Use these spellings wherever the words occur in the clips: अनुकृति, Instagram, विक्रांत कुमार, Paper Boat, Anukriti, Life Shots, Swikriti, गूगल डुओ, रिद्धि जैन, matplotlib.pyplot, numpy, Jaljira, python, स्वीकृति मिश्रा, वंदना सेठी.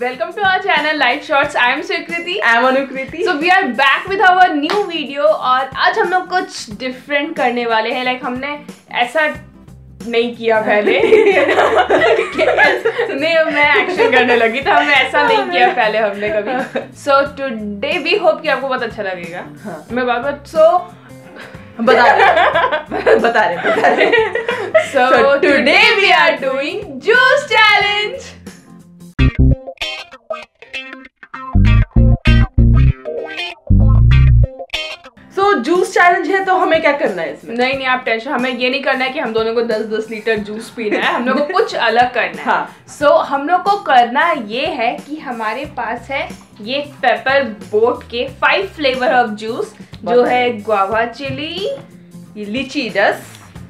Welcome to our channel Life Shots. I am Swikriti. I am Anukriti. So we are back with our new video और आज हम लोग कुछ different करने वाले हैं. Like हमने ऐसा नहीं किया पहले. नहीं मैं action करने लगी तो हमने ऐसा नहीं किया पहले हमने कभी. So today we hope कि आपको बहुत अच्छा लगेगा. हाँ. मैं बात so बता रहे. So today we are doing juice challenge. Juice challenge है तो हमें क्या करना है इसमें? नहीं आप टेंशन, हमें ये नहीं करना है कि हम दोनों को 10-10 लीटर जूस पीना है. हम लोगों को कुछ अलग करना है. हाँ. So, हम लोग को करना ये है कि हमारे पास है ये पेपर बोट के 5 फ्लेवर ऑफ जूस जो है गुआवा चिली, ये लिचीडस,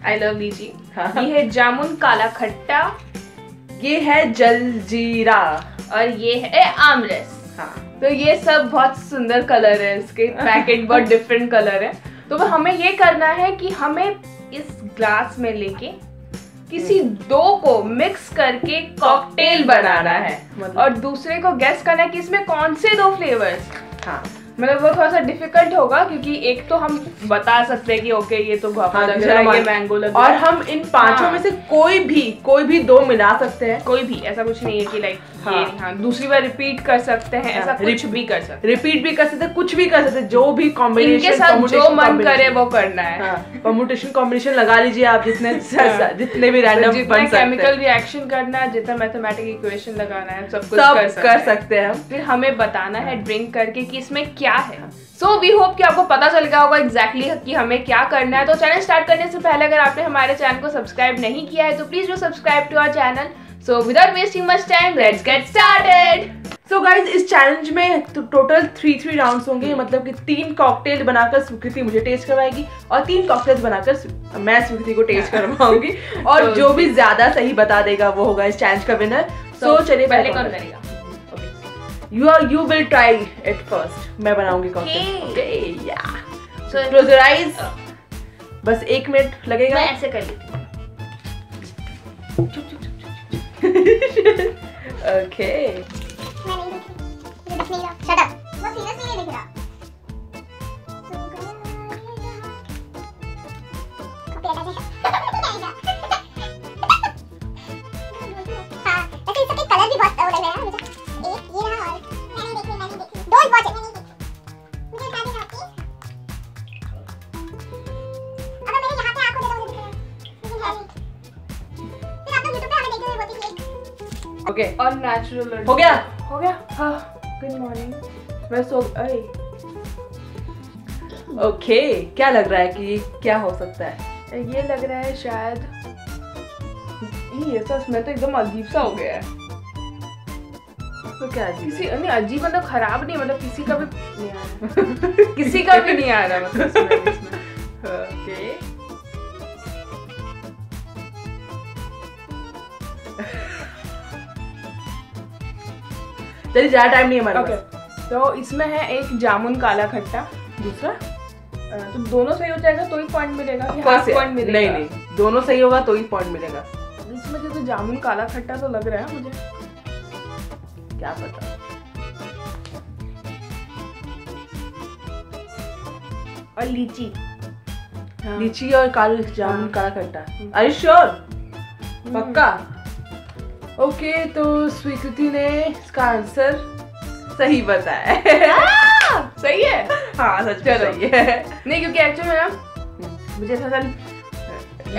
आई लव लीची, ये है जामुन काला खट्टा, ये है जलजीरा और ये है आमरस. हाँ. तो ये सब बहुत सुंदर कलर है, इसके पैकेट बहुत डिफरेंट कलर है. तो हमें ये करना है कि हमें इस ग्लास में लेके किसी दो को मिक्स करके कॉकटेल बनाना है और दूसरे को गेस करना है कि इसमें कौन से दो फ्लेवर्स. हाँ, मतलब वो थोड़ा सा डिफिकल्ट होगा क्योंकि एक तो हम बता सकते हैं कि ओके ये तो गुआवा लग रहा है, ये मैंगो लग रहा है और हम इन पांचों में से कोई भी दो मिला सकते हैं. कोई भी, ऐसा कुछ नहीं है कि लाइक ये हाँ दूसरी बार रिपीट कर सकते हैं. ऐसा कुछ भी कर सकते, रिपीट भी कर सकते, कुछ भी कर सकते, जो भी कॉम्बिनेशन इनके साथ जो मन करे वो करना है. परम्यूटेशन कॉम्बिनेशन लगा लीजिए आप जितने भी रैंडम बन सकते, केमिकल रिएक्शन करना है, जितना मैथमेटिकल इक्वेशन लगाना है, सब कुछ कर सकते हैं. फिर हमें बताना है ड्रिंक करके कि इसमें क्या है. So we hope कि आपको पता चल गया होगा exactly कि हमें क्या करना है. तो चैनल स्टार्ट करने से पहले अगर आपने हमारे चैनल को सब्सक्राइब नहीं किया है तो please do subscribe to our channel. So without wasting much time, let's get started. So guys, इस चैलेंज में टोटल 3-3 राउंड्स होंगे. मतलब कि 3 कॉकटेल बनाकर स्वीकृति मुझे टेस्ट करवाएगी और 3 कॉकटेल्स बनाकर मैं स्वीकृति को टेस्ट करवाऊंगी और जो भी ज्यादा सही बता देगा वो होगा इस चैलेंज का विनर. So चलिए पहले कौन करेगा? You will try it first. मैं बनाऊंगी cocktail. Okay, yeah. So close your eyes. बस 1 मिनट लगेगा. मैं ऐसे कर लेती हूँ. Okay. मैं नहीं दिख रहा. Shut up. वो सीरियस नहीं दिख रहा. हाँ, ऐसे इसका कलर भी बहुत लग रहा है मुझे. Okay. और नेचुरल हो गया. हाँ, गुड मॉर्निंग. मैं सो आई. ओके, क्या लग रहा है कि क्या हो सकता है? ये लग रहा है शायद ये सच में तो एकदम अजीब सा हो गया है. तो क्या अजीब? किसी नहीं, अजीब मतलब खराब नहीं, मतलब किसी का भी नहीं आ रहा. किसी का भी नहीं आ रहा मतलब इसमें. ओके, ज़्यादा टाइम नहीं है हमारे पास. तो इसमें है एक जामुन काला खट्टा, दूसरा तो दोनों सही हो जाएगा तो ही पॉइंट मिलेगा. नहीं, दोनों सही होगा तो ही पॉइंट मिलेगा. इसमें जो जामुन काला खट्टा तो लग रहा है मुझे, क्या पता. और लीची. हाँ. लीची और काला जामुन काला खट्टा. Are you sure? पक्का? ओके, तो स्वीकृति ने इसका आंसर सही बताया. सही है. हाँ, सच में सही है. नहीं क्योंकि एक्चुअली ना मुझे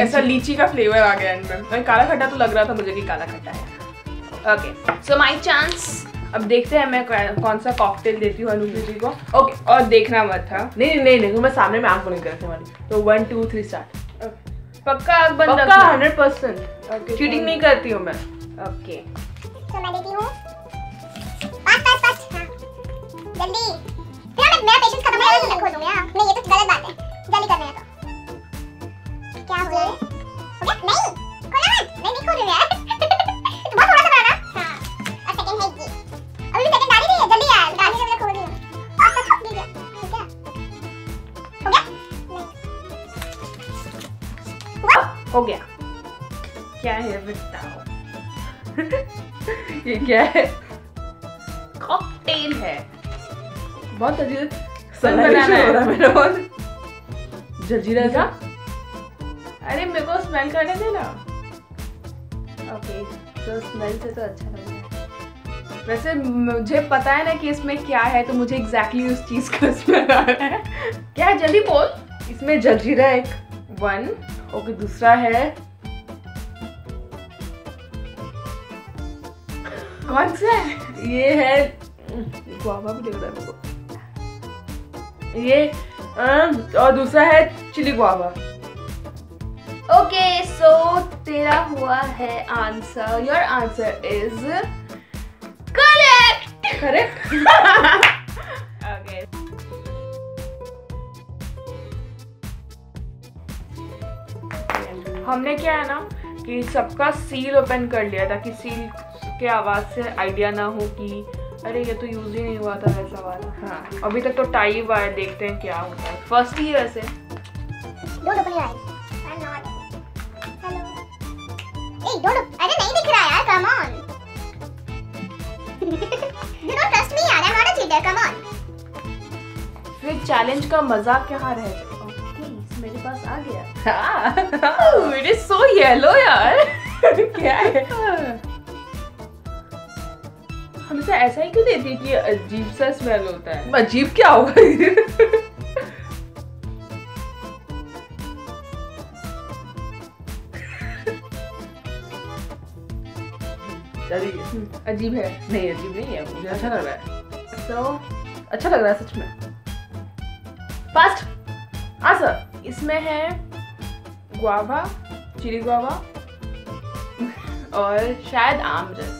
ऐसा लीची का फ्लेवर आ गया इनमें. काला खट्टा तो लग रहा था मुझे कि काला खट्टा है. Okay, so my chance. अब देखते हैं मैं कौन सा कॉकटेल देती हूँ अनुकृति को. ओके, और देखना मत. था नहीं, मैं सामने में आंख बंद करने वाली. तो 1 2 3 स्टार्ट. पक्का आंख बंद रखना 100%. चीटिंग नहीं करती हूँ मैं. ओके, तो मैं देती हूँ. पाँच. हाँ, जल्दी. फिर मैं मेरा पेशेंस खत्म हो गया तो खो दूँगा. नहीं, ये तो गलत बात है. जल्दी करना है तो क्या हो जाए? ओके, नहीं खोला मत. नहीं खोल रही है. बहुत थोड़ा सा बनाना. हाँ, और सेकंड है ये. अभी भी सेकंड गाड़ी नहीं है. जल्दी यार, गाड़ी से मैं खोल रही हूँ. हो गया. क्या है बताओ? ये क्या है? कॉकटेल है। बहुत अजीब जलजीरा का। अरे मेरे को स्मेल करने देना। ओके तो स्मेल से तो अच्छा लग रहा है। वैसे मुझे पता है ना कि इसमें क्या है, तो मुझे एग्जैक्टली उस चीज का स्मेल आ रहा है। क्या है जल्दी बोल। इसमें जलजीरा एक 1 ओके, दूसरा है कौन सा है? ये है गुआवा भी लग रहा है मेरे को ये, और दूसरा है चिली गुआवा। ओके सो तेरा हुआ है answer, your answer is correct. Correct okay हमने क्या है ना कि सबका सील ओपन कर लिया ताकि सील के आवाज से आइडिया ना हो कि अरे ये तो यूज ही नहीं हुआ था वैसा वाला। हाँ अभी तक तो टाई हुआ है, देखते हैं क्या होता है। फर्स्ट ही वैसे अरे नहीं दिख रहा यार, come on you don't trust me यार, I am not a cheater, come on. फिर चैलेंज का मजाक कहाँ रहे? मेरे पास आ गया। Oh it is so yellow यार। क्या है हमसे ऐसा ही क्यों देती है कि अजीब सा स्मेल होता है? अजीब क्या होगा? अजीब है? नहीं अजीब नहीं है, मुझे अच्छा लग रहा है। तो अच्छा लग रहा है सच में। फास्ट आंसर इसमें है गुआवा, चिली गुआवा और शायद आमरस।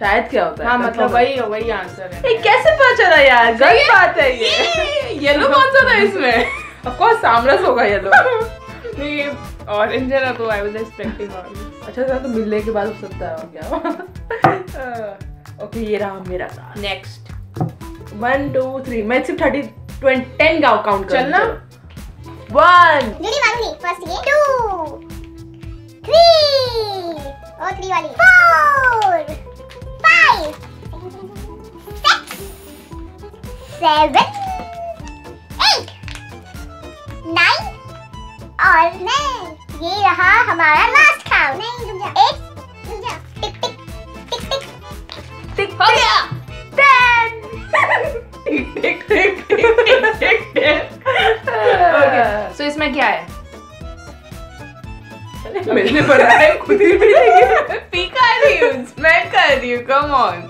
शायद क्या होता है? हाँ मतलब वही वही आंसर है। कैसे पता चला यार? गलत बात है ये। येलो कौन सा था इसमें? ऑफ कोर्स आमरस होगा येलो। नहीं ऑरेंज है ना, तो आई वाज एक्सपेक्टिंग ऑरेंज। अच्छा था तो मिलने के बाद सब तय हो गया। ओके ये रहा मेरा नेक्स्ट 1 2 3 मैं सिर्फ 30 20 10 गाँव काउंट करना। 1 जुड़ी मारूंगी फर्स्ट ये 2 3 और 3 वाली 4 5 6 7 8 9 और नहीं ये रहा हमारा लास्ट काउंट। नहीं रुक जा 8 टिक टिक टिक टिक टिक हो गया 10 टिक टिक टिक टिक टिक टिक। तो इसमें क्या है? मैंने बनाया खुद ही भी नहीं। पीका रही हूँ, स्मेल कर रही हूँ, कम ऑन।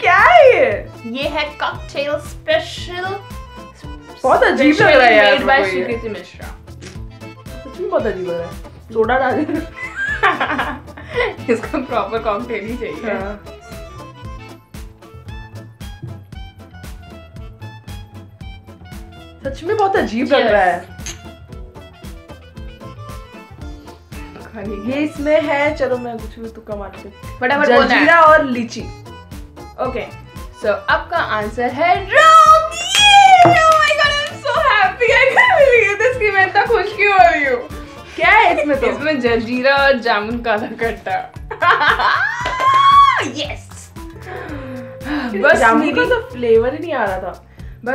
क्या है ये है कॉकटेल स्पेशल। बहुत अजीब लग रहा है यार। मेड बाय स्वीकृति मिश्रा। सच में बहुत अजीब लग रहा है। सोडा डाल। इसका प्रॉपर कॉकटेल ही चाहिए। सच में बहुत अजीब लग रहा है। ये इसमें है, चलो मैं कुछ भी तुक्का मारती हूँ फटाफट। जलजीरा और लीची। ओके सो आपका आंसर है wrong. Oh my god I am so happy, I can't believe this कि मैं इतना खुश क्यों हो रही हूँ। क्या है इसमें? तो इसमें जलजीरा और जामुन काला खट्टा। यस बस जामुन का तो फ्लेवर ही नहीं आ रहा था।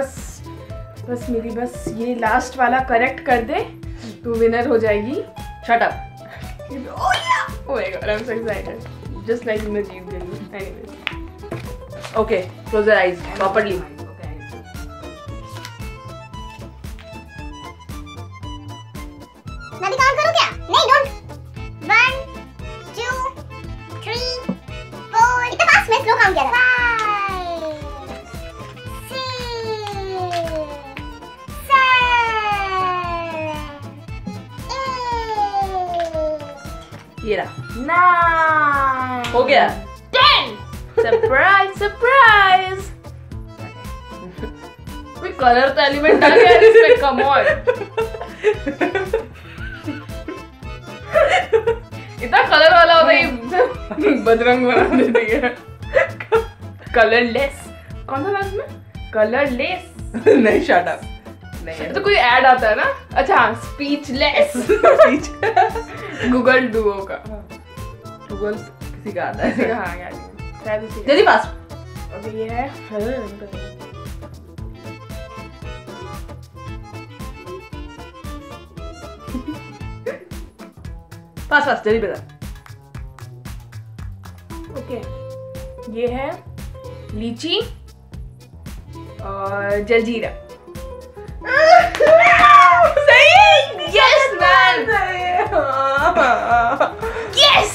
बस मेरी बस ये लास्ट वाला करेक्ट कर दे तो विनर हो जाएगी। Shut up. Oh my god I am so excited, just like मैं जीत गई। Anyways okay close your eyes properly. मैं काउंट करूं क्या? नहीं डोंट। 1 2 3 4 इतना फास्ट में स्लो काउंट किया था। ना हो गया 10। Surprise surprise. कोई कलर तो एलिमेंट आ गया इसमें, कम ऑन। इतना कलर वाला होता है बदरंग बना देती है। कलरलेस कौन सा था इसमें? कलरलेस नहीं शट अप नहीं। तो कोई ऐड आता है ना। अच्छा स्पीचलेस। गूगल डुओ का गूगल किसी का आता है। जल्दी पास। अभी ये है हरे रंग का। पास पास जल्दी बता। ओके, ये है लीची और जलजीरा। सही, यस मैन, यस।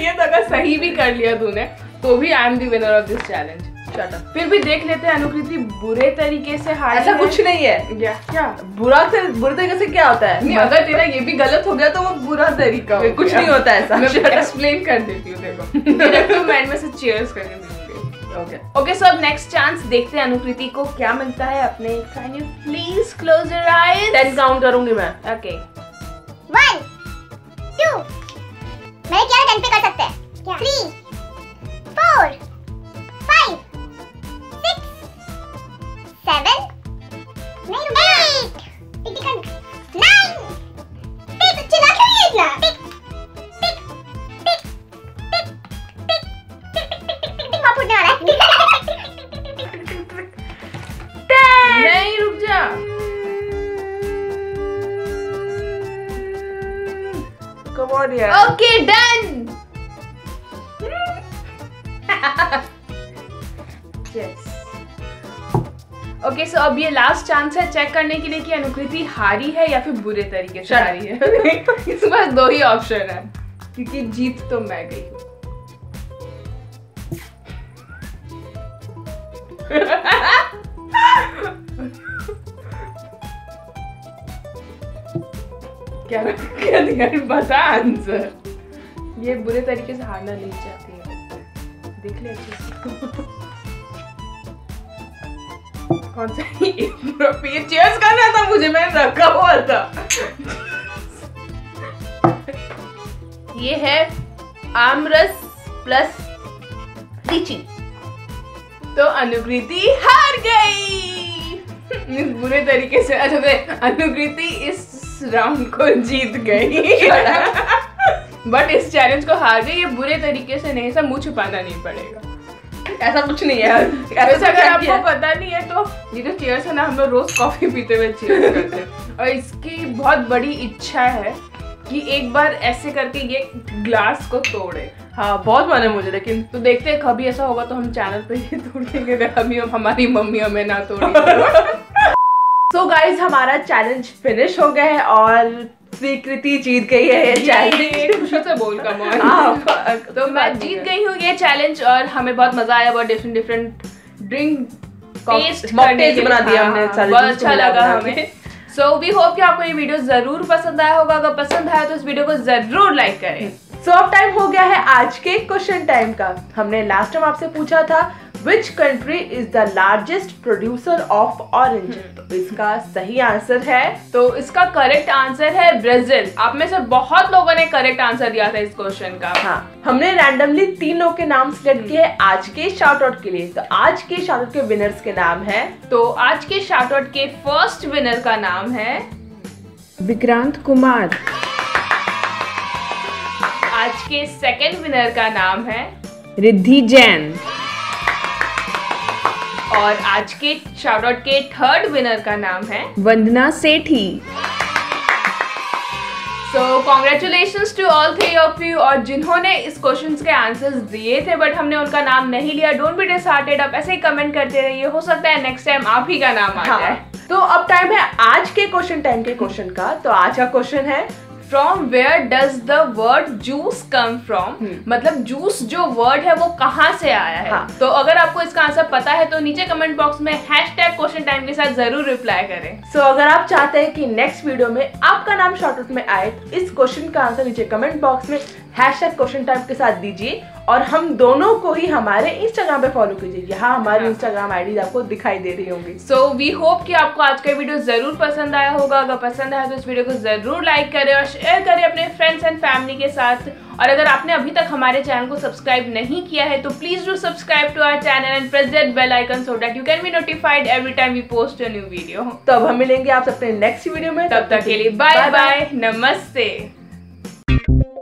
ये तो अगर सही भी कर लिया तूने तो भी I am the winner of this challenge. फिर भी देख लेते हैं अनुकृति बुरे तरीके से हार। ऐसा कुछ नहीं है क्या? बुरे तरीके से क्या होता है? अगर तेरा ये भी गलत हो गया तो वो बुरा तरीका हो, कुछ नहीं होता ऐसा। मैं एक्सप्लेन कर देती हूँ देखो। मैंने में से चीयर्स करके ओके ओके सब। नेक्स्ट चांस देखते हैं अनुकृति को क्या मिलता है अपने। Can you please close your eyes? 10 count करूंगी मैं। ओके 1 2 मैं क्या 10 पे कर सकते हैं? 3 4 5 6 7 8 9 नहीं रुक जा। कम ऑन यार। Okay done. Yes. Okay so अब ये लास्ट चांस है चेक करने के लिए कि अनुकृति हारी है या फिर बुरे तरीके से हारी है। इसके पास दो ही ऑप्शन है क्योंकि जीत तो मैं गई हूँ। क्या क्या दिया बता आंसर। ये बुरे तरीके से हारना नहीं चाहती है, देख ले अच्छे। कौन सा ये चीयर्स करना था मुझे, मैंने रखा हुआ था। ये है आमरस प्लस लीची। तो अनुकृति हार गई इस बुरे तरीके से। अच्छा अनुकृति इस राउंड को जीत गई बट इस चैलेंज को हार गई। ये बुरे तरीके से नहीं, सब मुंह छुपाना नहीं पड़ेगा, ऐसा कुछ नहीं है। ऐसा अगर आपको पता नहीं है तो ये जो चीयर्स है ना, हम लोग रोज कॉफी पीते हुए चीयर्स करते हैं। और इसकी बहुत बड़ी इच्छा है कि एक बार ऐसे करके ये ग्लास को तोड़े। हाँ बहुत मन है मुझे, लेकिन तो देखते हैं कभी ऐसा होगा तो हम चैनल पे ही तोड़ देंगे। कभी हमारी मम्मी हमें ना तोड़े। सो गाइज हमारा चैलेंज फिनिश हो गया है और स्वीकृति जीत गई है ये चैलेंज। से बोल तो मैं जीत गई हूँ ये चैलेंज और हमें बहुत मजा आया। बहुत डिफरेंट डिफरेंट ड्रिंक टेस्ट बना दिया हमने, बहुत अच्छा लगा हमें। सो वी होप कि आपको ये वीडियो जरूर पसंद आया होगा। अगर पसंद आया तो इस वीडियो को जरूर लाइक करें। सो अब टाइम हो गया है आज के क्वेश्चन टाइम का। हमने लास्ट टाइम आपसे पूछा था which country is the largest producer of orange. तो इसका सही आंसर है, तो इसका करेक्ट आंसर है ब्राजील। आप में से बहुत लोगों ने करेक्ट आंसर दिया था इस क्वेश्चन का। हाँ हमने रैंडमली 3 लोगों के नाम सिलेक्ट किए आज के शाउट आउट के लिए। तो आज के शाउट आउट के विनर्स के नाम है, तो आज के शाउट आउट के फर्स्ट विनर का नाम है विक्रांत कुमार। आज के सेकेंड विनर का नाम है रिद्धि जैन। और आज के शाउट आउट के थर्ड विनर का नाम है वंदना सेठी। So congratulations to all 3 of you. और जिन्होंने इस क्वेश्चंस के आंसर्स दिए थे बट हमने उनका नाम नहीं लिया, डोंट बी डिसहार्टेड। आप ऐसे ही कमेंट करते रहिए, हो सकता है नेक्स्ट टाइम आप ही का नाम आ जाए। हाँ। तो अब टाइम है आज के क्वेश्चन टाइम के क्वेश्चन का। तो आज का क्वेश्चन है from where does the word juice come from. मतलब जूस जो वर्ड है वो कहाँ से आया है। हाँ। तो अगर आपको इसका आंसर पता है तो नीचे कमेंट बॉक्स में हैशटैग क्वेश्चन टाइम के साथ जरूर रिप्लाई करें। सो अगर आप चाहते हैं कि नेक्स्ट वीडियो में आपका नाम शॉर्ट आउट में आए तो इस क्वेश्चन का आंसर नीचे कमेंट बॉक्स में हैशटैग क्वेश्चन टाइम के साथ दीजिए। और हम दोनों को ही हमारे इंस्टाग्राम पे फॉलो कीजिए। यहाँ हमारे इंस्टाग्राम आईडी आपको दिखाई दे रही होंगी। सो वी होप कि आपको आज का वीडियो जरूर पसंद आया होगा। अगर पसंद आया तो इस वीडियो को जरूर लाइक करें और शेयर करें अपने फ्रेंड्स एंड फैमिली के साथ। और अगर आपने अभी तक हमारे चैनल को सब्सक्राइब नहीं किया है तो please do subscribe to our channel and press that bell icon so that you can be notified every time we post a new video. तो अब हम मिलेंगे आप अपने नेक्स्ट वीडियो में। तब तक के लिए बाय बाय, नमस्ते।